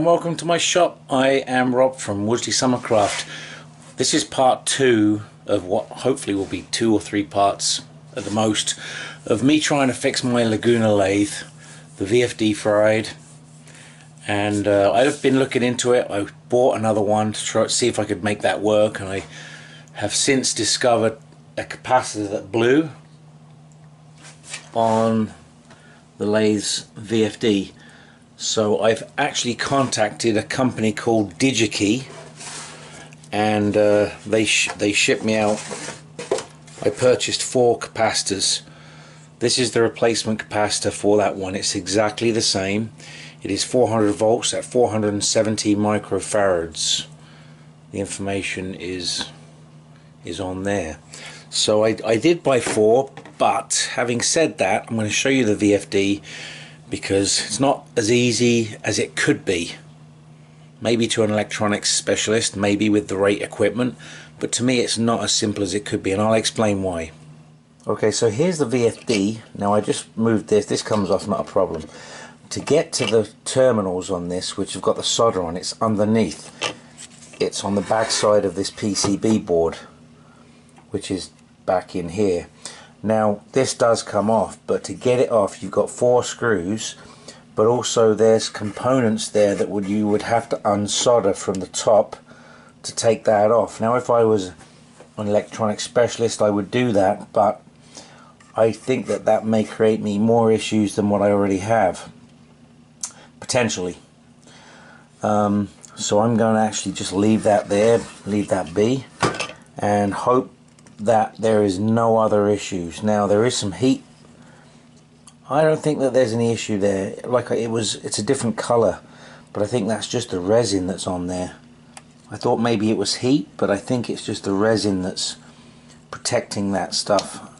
and welcome to my shop. I am Rob from Woodslee Summercraft. This is part two of what hopefully will be two or three parts at the most of me trying to fix my Laguna lathe, the VFD fried, and I've been looking into it. I bought another one to try to see if I could make that work, and I have since discovered a capacitor that blew on the lathe's VFD. So I've actually contacted a company called DigiKey, and they shipped me out. I purchased four capacitors. This is the replacement capacitor for that one. It's exactly the same. It is 400 volts at 470 microfarads. The information is on there. So I did buy four, but having said that, I'm going to show you the VFD, because it's not as easy as it could be, maybe to an electronics specialist, maybe with the right equipment, but to me it's not as simple as it could be, and I'll explain why. Okay, so here's the VFD. Now I just moved this comes off, not a problem. To get to the terminals on this, which have got the solder on, it's underneath, it's on the back side of this PCB board, which is back in here. Now this does come off, but to get it off you've got four screws, but also there's components there that you would have to unsolder from the top to take that off. Now if I was an electronic specialist I would do that, but I think that may create me more issues than what I already have, potentially. So I'm going to actually just leave that there, leave that be, and hope that there is no other issues. Now there is some heat. I don't think that there's any issue there. Like it's a different color, but I think that's just the resin that's on there. I thought maybe it was heat, but I think it's just the resin that's protecting that stuff.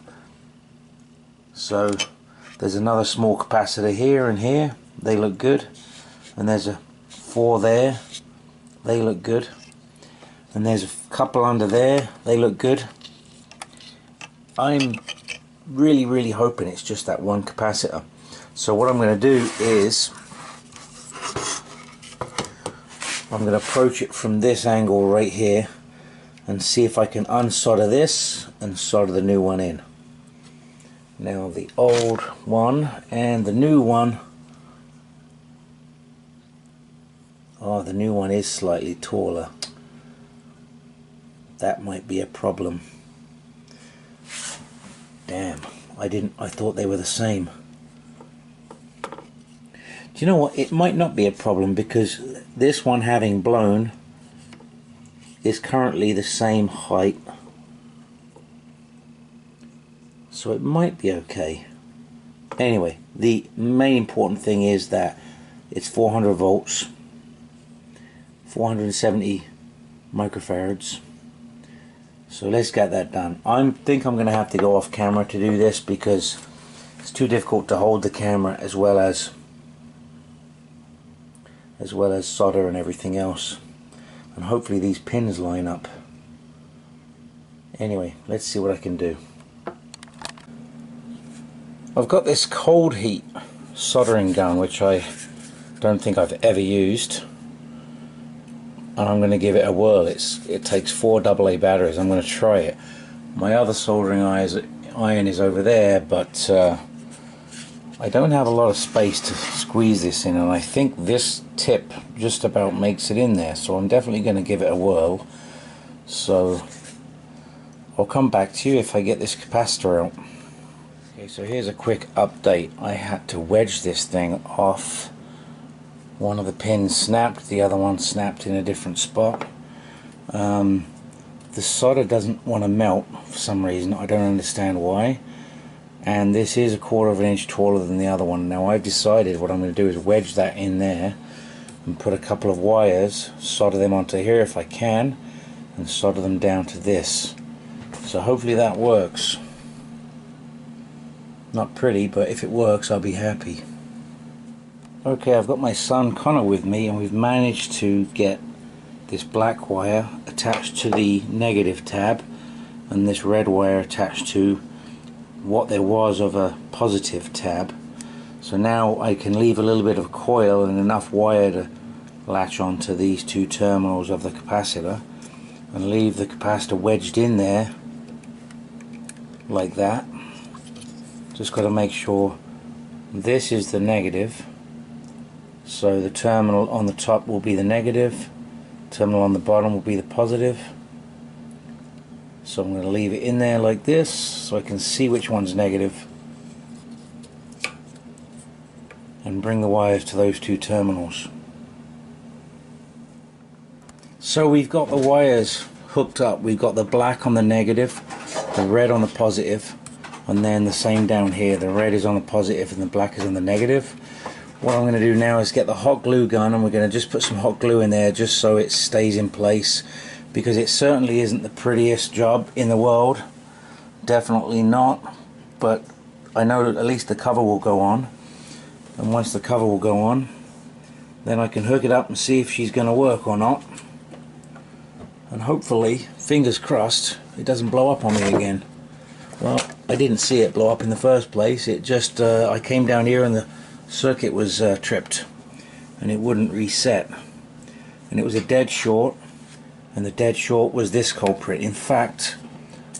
So there's another small capacitor here and here, they look good, and there's a four there, they look good, and there's a couple under there, they look good. I'm really hoping it's just that one capacitor. So what I'm going to do is I'm going to approach it from this angle right here and see if I can unsolder this and solder the new one in. Now the old one and the new one, oh, the new one is slightly taller. That might be a problem. Damn, I thought they were the same. Do you know what, it might not be a problem, because this one, having blown, is currently the same height, so it might be okay. Anyway, the main important thing is that it's 400 volts, 470 microfarads. So let's get that done. I think I'm going to have to go off camera to do this, because it's too difficult to hold the camera as well as solder and everything else. And hopefully these pins line up. Anyway, let's see what I can do. I've got this cold heat soldering gun, which I don't think I've ever used. And I'm going to give it a whirl. It takes four AA batteries. I'm going to try it. My other soldering iron is over there, but I don't have a lot of space to squeeze this in, and I think this tip just about makes it in there, so I'm definitely going to give it a whirl. So I'll come back to you if I get this capacitor out. Okay, so here's a quick update. I had to wedge this thing off. One of the pins snapped, the other one snapped in a different spot. The solder doesn't want to melt for some reason, I don't understand why. And this is a 1/4 inch taller than the other one. Now I've decided what I'm going to do is wedge that in there and put a couple of wires, solder them onto here if I can, and solder them down to this. So hopefully that works. Not pretty, but if it works I'll be happy. Okay, I've got my son Connor with me, and we've managed to get this black wire attached to the negative tab and this red wire attached to what there was of a positive tab. So now I can leave a little bit of coil and enough wire to latch onto these two terminals of the capacitor and leave the capacitor wedged in there like that. Just got to make sure this is the negative, so the terminal on the top will be the negative, terminal on the bottom will be the positive. So I'm going to leave it in there like this so I can see which one's negative and bring the wires to those two terminals. So we've got the wires hooked up. We've got the black on the negative, the red on the positive, and then the same down here. The red is on the positive and the black is on the negative. What I'm going to do now is get the hot glue gun, and we're going to just put some hot glue in there just so it stays in place, because it certainly isn't the prettiest job in the world. Definitely not, but I know that at least the cover will go on, and once the cover will go on, then I can hook it up and see if she's going to work or not, and hopefully, fingers crossed, it doesn't blow up on me again. Well, I didn't see it blow up in the first place. It just, I came down here and the circuit was tripped and it wouldn't reset, and it was a dead short, and the dead short was this culprit. In fact,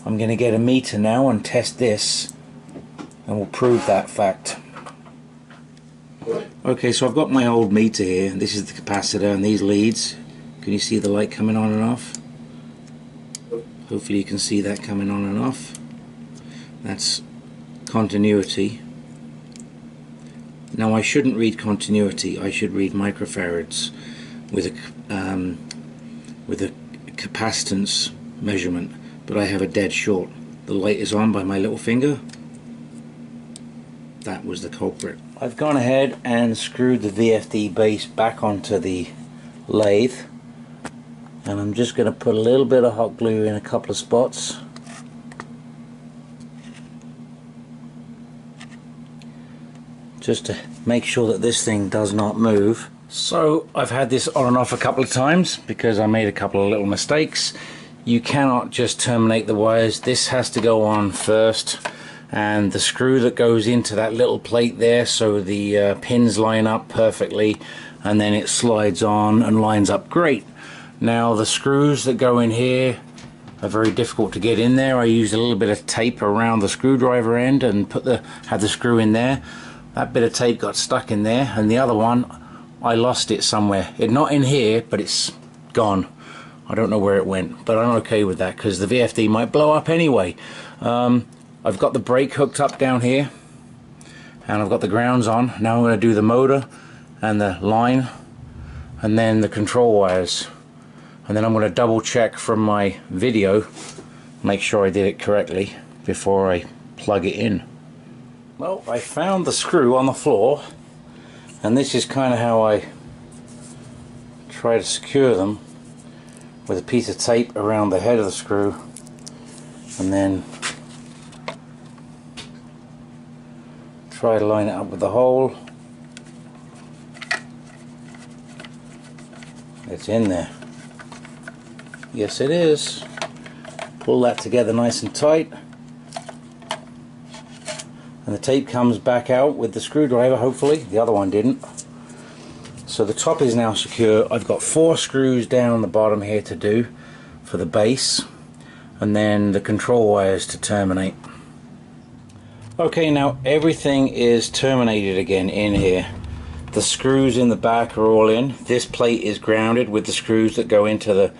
I'm going to get a meter now and test this, and we'll prove that fact. Okay, so I've got my old meter here. This is the capacitor and these leads. Can you see the light coming on and off? Hopefully you can see that coming on and off. That's continuity. Now I shouldn't read continuity, I should read microfarads with a capacitance measurement, but I have a dead short. The light is on by my little finger. That was the culprit. I've gone ahead and screwed the VFD base back onto the lathe, and I'm just going to put a little bit of hot glue in a couple of spots. Just to make sure that this thing does not move. So I've had this on and off a couple of times because I made a couple of little mistakes. You cannot just terminate the wires. This has to go on first, and the screw that goes into that little plate there so the pins line up perfectly, and then it slides on and lines up great. Now the screws that go in here are very difficult to get in there. I used a little bit of tape around the screwdriver end and put the had the screw in there. That bit of tape got stuck in there, and the other one I lost it somewhere. It's not in here, but it's gone. I don't know where it went, but I'm okay with that because the VFD might blow up anyway. I've got the brake hooked up down here, and I've got the grounds on. Now I'm going to do the motor and the line, and then the control wires, and then I'm going to double check from my video, make sure I did it correctly before I plug it in. Well, I found the screw on the floor, and this is kind of how I try to secure them, with a piece of tape around the head of the screw, and then try to line it up with the hole. It's in there. Yes, it is. Pull that together nice and tight. And the tape comes back out with the screwdriver, hopefully. The other one didn't. So the top is now secure. I've got 4 screws down the bottom here to do for the base, and then the control wires to terminate. Okay, now everything is terminated again in here. The screws in the back are all in. This plate is grounded with the screws that go into the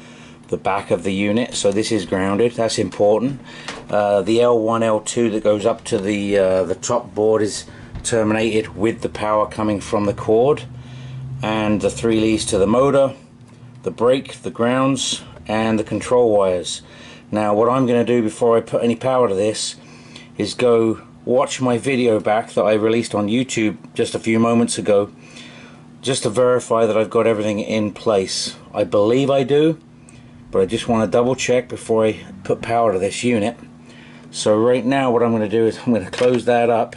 back of the unit, so this is grounded. That's important. The L1, L2 that goes up to the top board is terminated with the power coming from the cord, and the 3 leads to the motor, the brake, the grounds, and the control wires. Now what I'm going to do before I put any power to this is go watch my video back that I released on YouTube just a few moments ago, just to verify that I've got everything in place. I believe I do, but I just want to double check before I put power to this unit. So right now what I'm going to do is I'm going to close that up.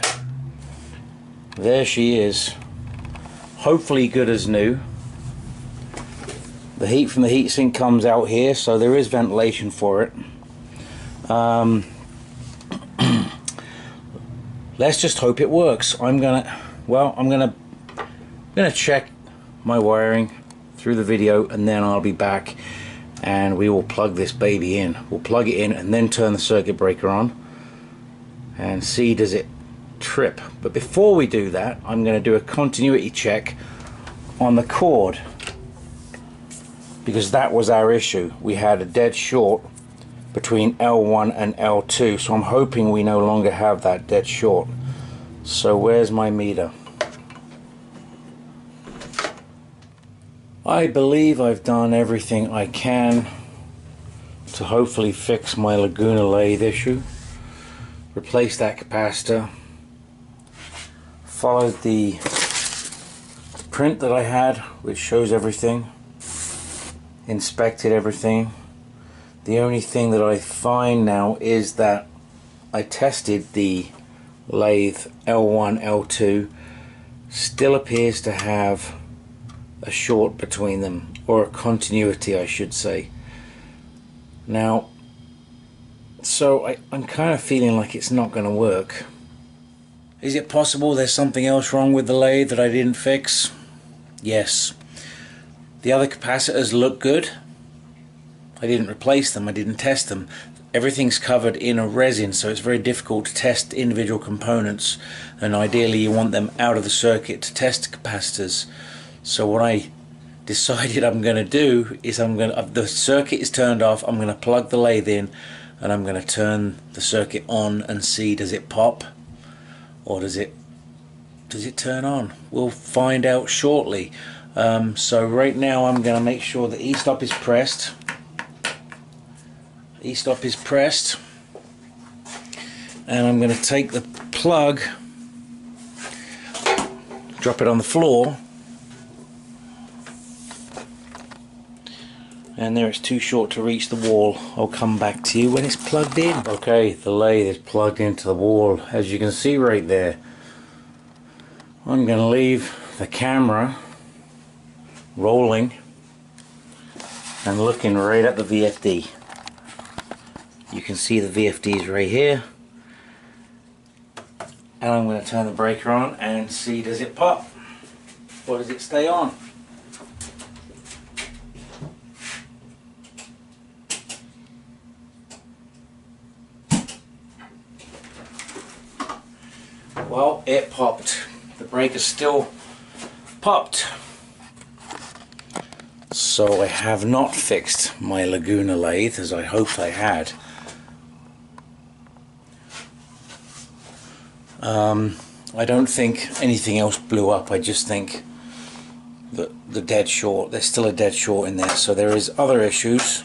There she is, hopefully good as new. The heat from the heatsink comes out here, so there is ventilation for it. Let's just hope it works. I'm gonna check my wiring through the video, and then I'll be back and we will plug this baby in. We'll plug it in and then turn the circuit breaker on and see does it trip. But before we do that, I'm going to do a continuity check on the cord, because that was our issue. We had a dead short between L1 and L2, so I'm hoping we no longer have that dead short. So where's my meter? I believe I've done everything I can to hopefully fix my Laguna lathe issue. Replaced that capacitor, followed the print that I had which shows everything, inspected everything. The only thing that I find now is that I tested the lathe L1, L2, still appears to have a short between them, or a continuity I should say. Now, so I'm kind of feeling like it's not going to work. Is it possible there's something else wrong with the lathe that I didn't fix? Yes. The other capacitors look good. I didn't replace them, I didn't test them. Everything's covered in a resin, so it's very difficult to test individual components, and ideally you want them out of the circuit to test capacitors. So what I decided I'm going to do is the circuit is turned off, I'm going to plug the lathe in and I'm going to turn the circuit on and see does it pop or does it turn on. We'll find out shortly. So right now I'm going to make sure the e-stop is pressed. E-stop is pressed, and I'm going to take the plug, drop it on the floor, and there, it's too short to reach the wall. I'll come back to you when it's plugged in. Okay, the lathe is plugged into the wall, as you can see right there. I'm going to leave the camera rolling and looking right at the VFD. You can see the VFDs right here, and I'm going to turn the breaker on and see does it pop or does it stay on. Well, it popped. The breaker still popped. So I have not fixed my Laguna lathe as I hoped I had. I don't think anything else blew up. I just think that the dead short, there's still a dead short in there, so there is other issues.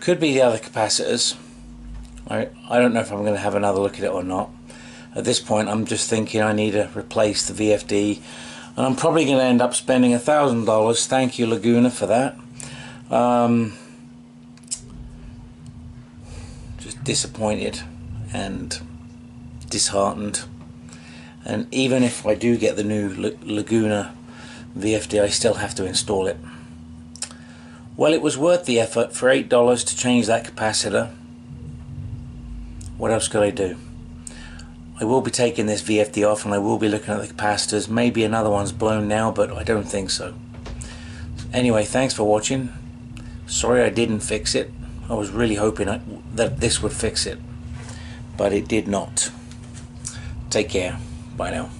Could be the other capacitors. I don't know if I'm going to have another look at it or not. At this point I'm just thinking I need to replace the VFD, and I'm probably going to end up spending $1,000. Thank you, Laguna, for that. Just disappointed and disheartened, and even if I do get the new Laguna VFD, I still have to install it. Well, it was worth the effort for $8 to change that capacitor. What else could I do? I will be taking this VFD off and I will be looking at the capacitors. Maybe another one's blown now, but I don't think so. Anyway, thanks for watching. Sorry I didn't fix it. I was really hoping that this would fix it, but it did not. Take care. Bye now.